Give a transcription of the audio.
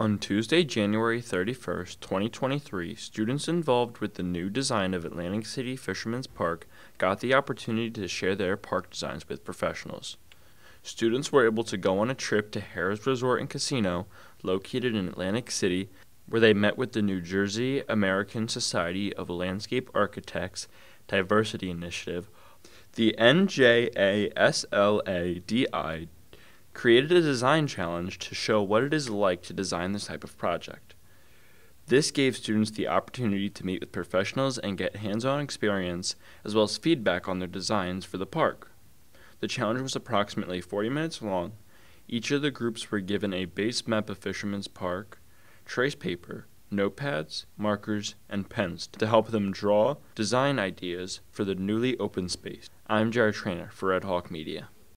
On Tuesday, January 31st, 2023, students involved with the new design of Atlantic City Fisherman's Park got the opportunity to share their park designs with professionals. Students were able to go on a trip to Harrah's Resort and Casino, located in Atlantic City, where they met with the New Jersey American Society of Landscape Architects Diversity Initiative. The NJASLADI created a design challenge to show what it is like to design this type of project. This gave students the opportunity to meet with professionals and get hands-on experience, as well as feedback on their designs for the park. The challenge was approximately 40 minutes long. Each of the groups were given a base map of Fisherman's Park, trace paper, notepads, markers, and pens to help them draw design ideas for the newly opened space. I'm Jared Traynor for Red Hawk Media.